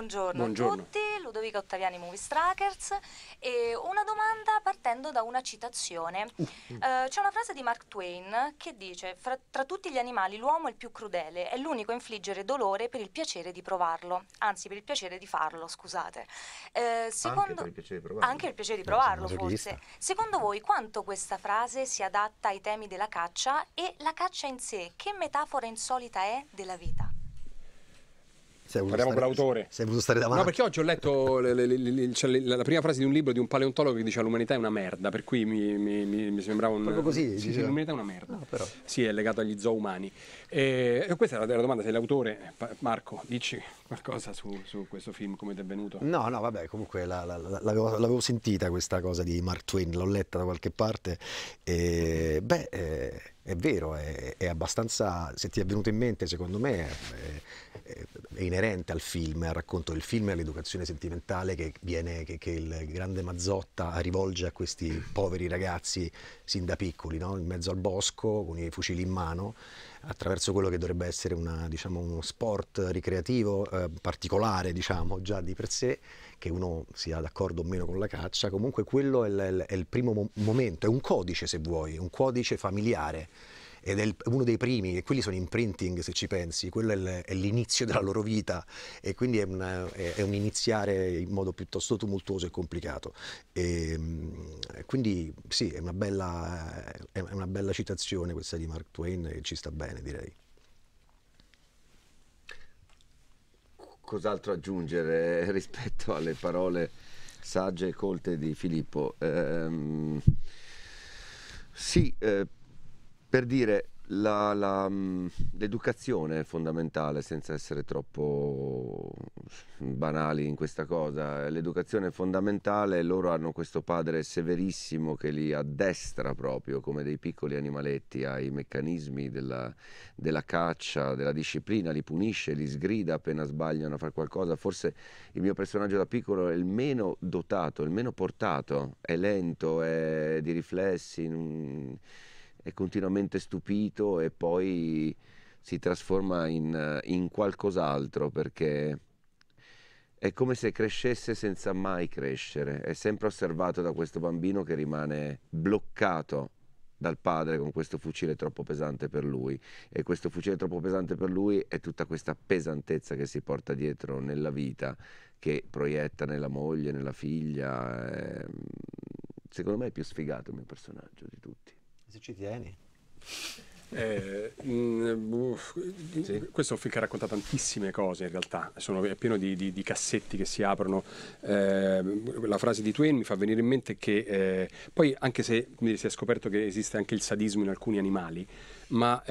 Buongiorno a tutti, Ludovica Ottaviani, Movie Strikers, e una domanda partendo da una citazione. C'è una frase di Mark Twain che dice: tra tutti gli animali l'uomo è il più crudele, è l'unico a infliggere dolore per il piacere di provarlo, anzi per il piacere di farlo, scusate. Anche per il piacere di provarlo. Anche per il piacere di provarlo, forse. Secondo voi quanto questa frase si adatta ai temi della caccia e la caccia in sé? Che metafora insolita è della vita? Parliamo con l'autore. Sei voluto stare davanti. No, perché oggi ho letto la prima frase di un libro di un paleontologo che diceva l'umanità è una merda, per cui mi sembrava un... Proprio così? Sì, sì, l'umanità è una merda. No, però. Sì, è legato agli zoo umani. E questa era la domanda, se l'autore... Marco, dici qualcosa su questo film, come ti è venuto? No, vabbè, comunque l'avevo sentita questa cosa di Mark Twain, l'ho letta da qualche parte e... Beh... È vero, è abbastanza, se ti è venuto in mente, secondo me è inerente al film, al racconto del film e all'educazione sentimentale che il grande Mazzotta rivolge a questi poveri ragazzi sin da piccoli, no? In mezzo al bosco, con i fucili in mano, attraverso quello che dovrebbe essere uno sport ricreativo particolare, diciamo, già di per sé, che uno sia d'accordo o meno con la caccia. Comunque quello è il primo momento, è un codice, se vuoi, un codice familiare, ed è uno dei primi, e quelli sono imprinting, se ci pensi, quello è l'inizio della loro vita, e quindi è un iniziare in modo piuttosto tumultuoso e complicato, e quindi sì, è una bella citazione questa di Mark Twain, che ci sta bene, direi. Cos'altro aggiungere rispetto alle parole sagge e colte di Filippo? Per dire, l'educazione è fondamentale, senza essere troppo banali in questa cosa. L'educazione è fondamentale, loro hanno questo padre severissimo che li addestra proprio come dei piccoli animaletti ai meccanismi della caccia, della disciplina, li punisce, li sgrida appena sbagliano a fare qualcosa. Forse il mio personaggio da piccolo è il meno dotato, il meno portato, è lento, è di riflessi, è continuamente stupito e poi si trasforma in qualcos'altro, perché è come se crescesse senza mai crescere. È sempre osservato da questo bambino che rimane bloccato dal padre con questo fucile troppo pesante per lui, e questo fucile troppo pesante per lui è tutta questa pesantezza che si porta dietro nella vita, che proietta nella moglie, nella figlia. Secondo me è più sfigato il mio personaggio di tutti. Se ci tieni. Questo è un film che racconta tantissime cose, in realtà è pieno di cassetti che si aprono. La frase di Twain mi fa venire in mente che poi, anche se si è scoperto che esiste anche il sadismo in alcuni animali, ma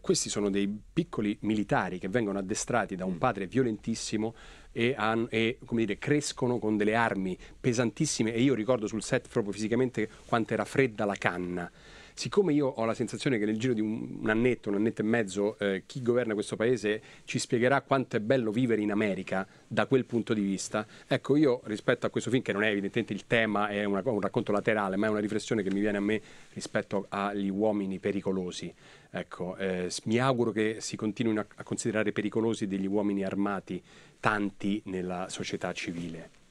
questi sono dei piccoli militari che vengono addestrati da un padre violentissimo e come dire, crescono con delle armi pesantissime. E io ricordo sul set proprio fisicamente quanto era fredda la canna. Siccome io ho la sensazione che nel giro di un annetto e mezzo chi governa questo paese ci spiegherà quanto è bello vivere in America da quel punto di vista, ecco, io rispetto a questo film, che non è evidentemente il tema, è un racconto laterale, ma è una riflessione che mi viene a me rispetto agli uomini pericolosi. Ecco, mi auguro che si continuino a considerare pericolosi degli uomini armati tanti nella società civile.